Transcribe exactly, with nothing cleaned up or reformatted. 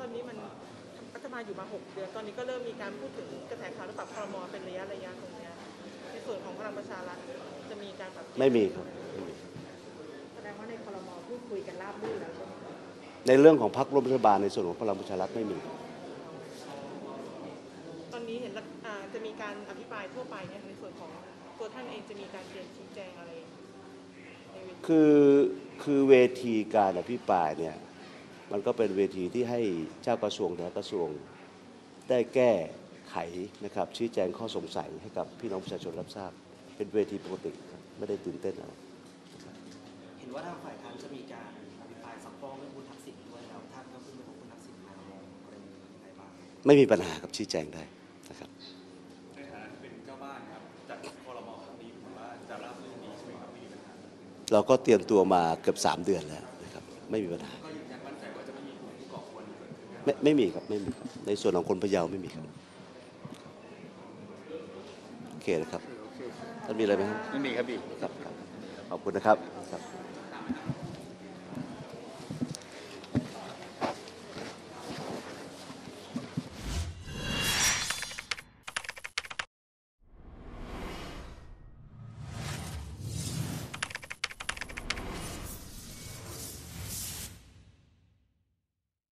ตอนนี้มันรัฐบาลอยู่มาหกเดือนตอนนี้ก็เริ่มมีการพูดถึงกระแสข่าวและปรับครม.เป็นระยะระยะตรงนี้ในส่วนของพลังประชารัฐจะมีการปรับไม่มีครับแสดงว่าในครม.พูดคุยกันราบรื่นแล้วในเรื่องของพรรครัฐบาลในส่วนของพลังประชารัฐไม่มีตอนนี้เห็นจะมีการอภิปรายทั่วไปเนี่ยในส่วนของตัวท่านเองจะมีการเตรียมชี้แจงอะไรคือคือเวทีการอภิปรายเนี่ยมันก็เป็นเวทีที่ให้เจ้ากระทรวงแต่ละกระทรวงได้แก้ไขนะครับชี้แจงข้อสงสัยให้กับพี่น้องประชาชนรับทราบเป็นเวทีปกติไม่ได้ตื่นเต้นอะไรเห็นว่าทางฝ่ายค้านจะมีการอภิปรายสัมภาษณ์เรื่องคุณทักษิณด้วยแล้วท่านก็ขึ้นไปบอกคุณทักษิณมาบอกอะไรยังไงบ้างไม่มีปัญหากับชี้แจงได้นะครับในฐานะเป็นเจ้าบ้านครับจัดครม.ครั้งนี้ผมว่าจะรับเรื่องนี้ใช่ไหมครับมีปัญหาเราก็เตรียมตัวมาเกือบสามเดือนแล้วนะครับไม่มีปัญหาไม่ไม่มีครับไม่มีครับในส่วนของคนพะเยาไม่มีครับโอเคนะครับท่านมีอะไรไหมครับไม่มีครับพี่ครับขอบคุณนะครับ